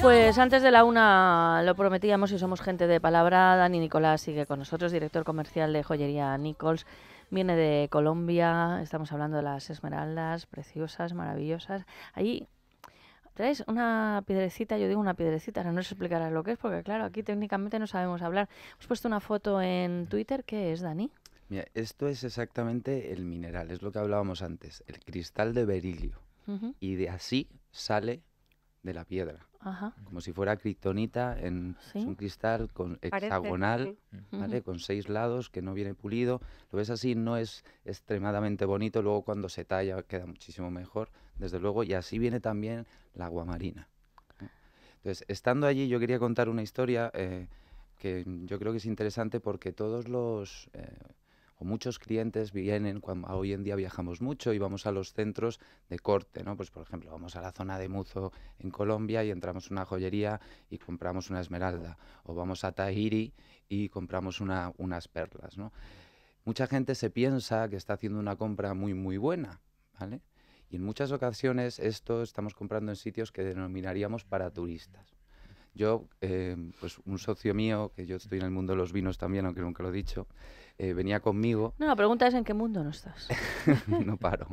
Pues antes de la una lo prometíamos y somos gente de palabra. Dani Nicolás sigue con nosotros, director comercial de joyería Nichols. Viene de Colombia, estamos hablando de las esmeraldas preciosas, maravillosas. Allí traes una piedrecita, yo digo una piedrecita, ahora no os explicarás lo que es, porque claro, aquí técnicamente no sabemos hablar. Hemos puesto una foto en Twitter, ¿qué es, Dani? Mira, esto es exactamente el mineral, es lo que hablábamos antes, el cristal de berilio. Y de así sale de la piedra. Como si fuera kriptonita, es un cristal con hexagonal, ¿vale? Con 6 lados, que no viene pulido. Lo ves así, no es extremadamente bonito, luego cuando se talla queda muchísimo mejor, desde luego, y así viene también la guamarina. Entonces, estando allí, yo quería contar una historia que yo creo que es interesante porque todos los... o muchos clientes vienen, cuando hoy en día viajamos mucho y vamos a los centros de corte, ¿no? Pues por ejemplo, vamos a la zona de Muzo en Colombia y entramos a una joyería y compramos una esmeralda, o vamos a Tahiri y compramos unas perlas, ¿no? Mucha gente se piensa que está haciendo una compra muy, muy buena, ¿vale? Y en muchas ocasiones esto estamos comprando en sitios que denominaríamos para turistas. Yo, pues un socio mío, que yo estoy en el mundo de los vinos también, aunque nunca lo he dicho, venía conmigo... No, la pregunta es ¿en qué mundo no estás? No paro.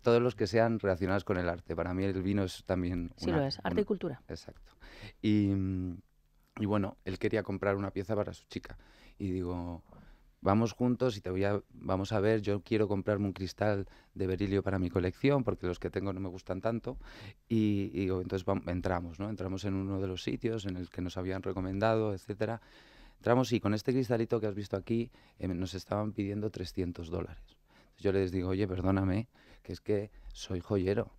Todos los que sean relacionados con el arte. Para mí el vino es también... Sí, lo es. Arte y cultura. Exacto. Y bueno, él quería comprar una pieza para su chica. Y digo, vamos juntos y vamos a ver, yo quiero comprarme un cristal de berilio para mi colección, porque los que tengo no me gustan tanto, y entonces entramos, ¿no? Entramos en uno de los sitios en el que nos habían recomendado, etcétera. Entramos y con este cristalito que has visto aquí nos estaban pidiendo $300. Yo les digo, oye, perdóname, que es que soy joyero.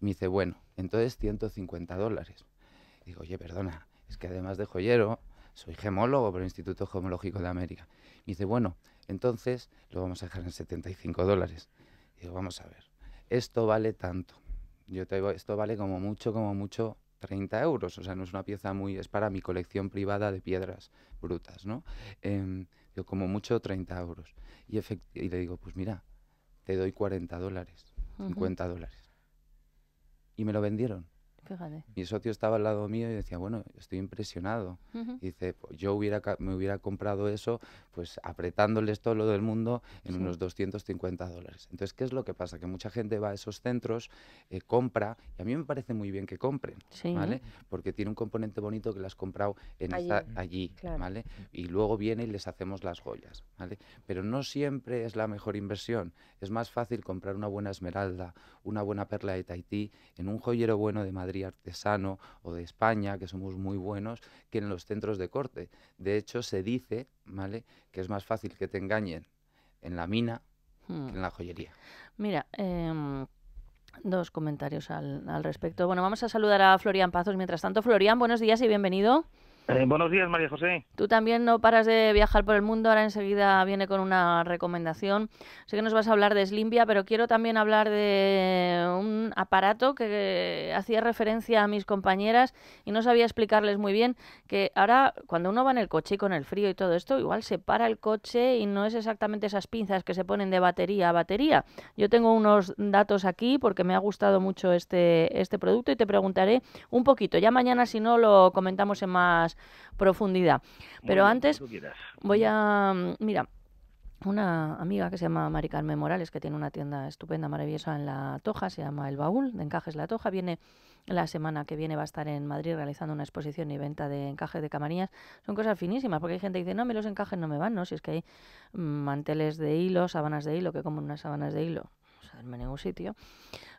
Y me dice, bueno, entonces $150. Y digo, oye, perdona, es que además de joyero, soy gemólogo por el Instituto Gemológico de América. Y dice, bueno, entonces lo vamos a dejar en $75. Y digo, vamos a ver, esto vale tanto. Yo te digo, esto vale como mucho, 30 euros. O sea, no es una pieza muy... Es para mi colección privada de piedras brutas, ¿no? Digo, como mucho, 30 euros. Y le digo, pues mira, te doy $40, $50. Y me lo vendieron. Fíjate. Mi socio estaba al lado mío y decía, bueno, estoy impresionado. Y dice, pues yo me hubiera comprado eso, pues apretándoles todo lo del mundo en unos $250. Entonces, ¿qué es lo que pasa? Que mucha gente va a esos centros, compra, y a mí me parece muy bien que compren, ¿vale? Porque tiene un componente bonito que las has comprado allí, claro, ¿vale? Y luego viene y les hacemos las joyas, ¿vale? Pero no siempre es la mejor inversión. Es más fácil comprar una buena esmeralda, una buena perla de Tahití, en un joyero bueno de Madrid, artesano, o de España, que somos muy buenos, que en los centros de corte. De hecho, se dice, ¿vale?, que es más fácil que te engañen en la mina que en la joyería. Mira, dos comentarios al respecto. Bueno, vamos a saludar a Florián Pazos. Mientras tanto, Florián, buenos días y bienvenido. Buenos días, María José. Tú también no paras de viajar por el mundo, ahora enseguida viene con una recomendación. Sé que nos vas a hablar de Slimpia, pero quiero también hablar de un aparato que hacía referencia a mis compañeras y no sabía explicarles muy bien, que ahora cuando uno va en el coche y con el frío y todo esto, igual se para el coche y no es exactamente esas pinzas que se ponen de batería a batería. Yo tengo unos datos aquí porque me ha gustado mucho este producto y te preguntaré un poquito. Ya mañana, si no, lo comentamos en más profundidad. Pero bueno, antes voy a... Mira, una amiga que se llama Mari Carmen Morales, que tiene una tienda estupenda, maravillosa en La Toja, se llama El Baúl de Encajes La Toja, viene la semana que viene, va a estar en Madrid realizando una exposición y venta de encajes de Camariñas. Son cosas finísimas, porque hay gente que dice, no, a mí los encajes no me van, ¿no? Si es que hay manteles de hilo, sábanas de hilo, que como unas sábanas de hilo, o sea, en ningún sitio,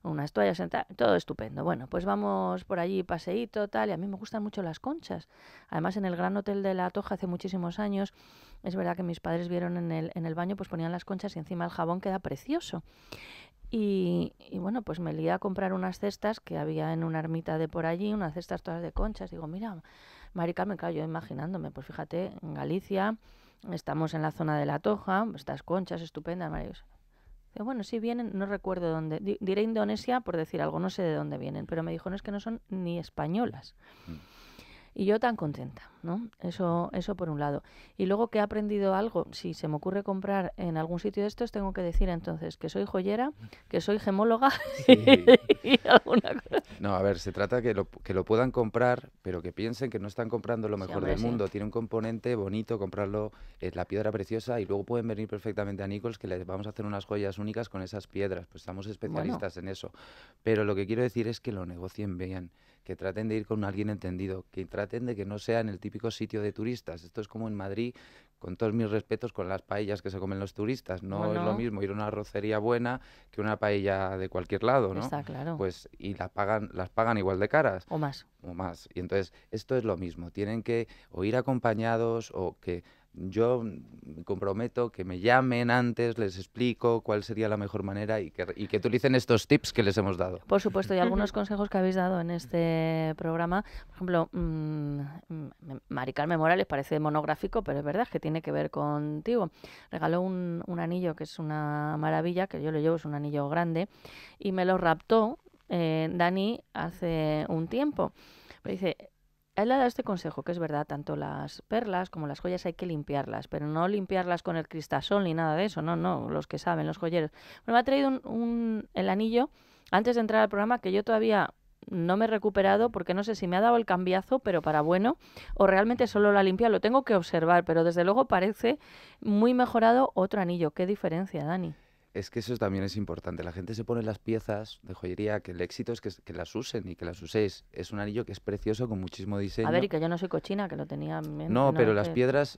unas toallas, todo estupendo. Bueno, pues vamos por allí, paseíto, tal, y a mí me gustan mucho las conchas. Además, en el Gran Hotel de La Toja hace muchísimos años, es verdad que mis padres vieron en el baño, pues ponían las conchas y encima el jabón queda precioso. Y bueno, pues me lié a comprar unas cestas que había en una ermita de por allí, unas cestas todas de conchas. Digo, mira, Mari Carmen, claro, yo imaginándome, pues fíjate, en Galicia, estamos en la zona de La Toja, estas conchas estupendas, maravillosas. Bueno, sí vienen, no recuerdo dónde, diré Indonesia por decir algo, no sé de dónde vienen, pero me dijo, no, es que no son ni españolas. Y yo tan contenta, ¿no? Eso por un lado. Y luego que he aprendido algo, si se me ocurre comprar en algún sitio de estos, tengo que decir entonces que soy joyera, que soy gemóloga, sí. y alguna cosa. No, a ver, se trata que lo puedan comprar, pero que piensen que no están comprando lo mejor del mundo. Tiene un componente bonito comprarlo, la piedra preciosa, y luego pueden venir perfectamente a Nichols, que les vamos a hacer unas joyas únicas con esas piedras. Pues estamos especialistas en eso. Pero lo que quiero decir es que lo negocien bien, que traten de ir con alguien entendido, que traten de que no sea en el típico sitio de turistas. Esto es como en Madrid, con todos mis respetos, con las paellas que se comen los turistas. No es lo mismo ir a una arrocería buena que una paella de cualquier lado, ¿no? Está claro. Pues, y las pagan igual de caras. O más. O más. Y entonces, esto es lo mismo. Tienen que o ir acompañados o que... Yo comprometo que me llamen antes, les explico cuál sería la mejor manera y que utilicen estos tips que les hemos dado. Por supuesto, y algunos consejos que habéis dado en este programa. Por ejemplo, Mari Carmen Morales, parece monográfico, pero es verdad que tiene que ver contigo. Regaló un anillo que es una maravilla, que yo lo llevo, es un anillo grande, y me lo raptó Dani hace un tiempo. Me dice... Él le ha dado este consejo, que es verdad, tanto las perlas como las joyas hay que limpiarlas, pero no limpiarlas con el cristasol ni nada de eso, no, los que saben, los joyeros. Bueno, me ha traído el anillo antes de entrar al programa, que yo todavía no me he recuperado, porque no sé si me ha dado el cambiazo, pero para bueno, o realmente solo la limpia, lo tengo que observar, pero desde luego parece muy mejorado otro anillo. ¿Qué diferencia, Dani? Es que eso también es importante. La gente se pone las piezas de joyería, que el éxito es que las usen y que las uséis. Es un anillo que es precioso, con muchísimo diseño. A ver, y que yo no soy cochina, que lo tenía... No, pero las piedras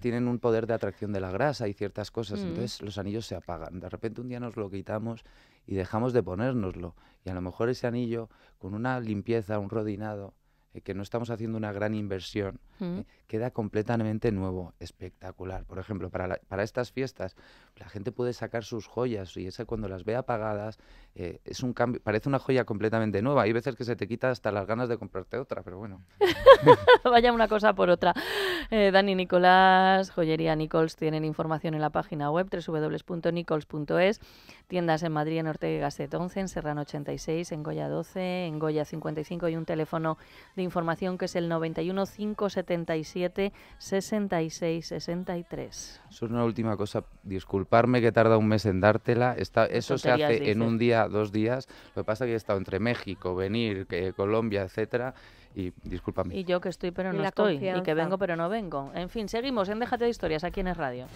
tienen un poder de atracción de la grasa y ciertas cosas. Entonces los anillos se apagan. De repente un día nos lo quitamos y dejamos de ponérnoslo. Y a lo mejor ese anillo, con una limpieza, un rodinado... que no estamos haciendo una gran inversión, queda completamente nuevo, espectacular. Por ejemplo, para estas fiestas, la gente puede sacar sus joyas y esa, cuando las ve apagadas, es un cambio, parece una joya completamente nueva. Hay veces que se te quita hasta las ganas de comprarte otra, pero bueno. Vaya una cosa por otra. Dani Nicolás, Joyería Nichols, tienen información en la página web www.nichols.es, tiendas en Madrid, en Ortega Gasset 11, en Serrano 86, en Goya 12, en Goya 55 y un teléfono de información que es el 91 577 66 63. Eso es una última cosa, disculparme que tarda un mes en dártela. Eso se hace en un día, 2 días. Lo que pasa es que he estado entre México, venir, Colombia, etcétera. Y discúlpame. Y yo que estoy pero no estoy. Y que vengo pero no vengo. En fin, seguimos en Déjate de Historias, aquí en Es Radio.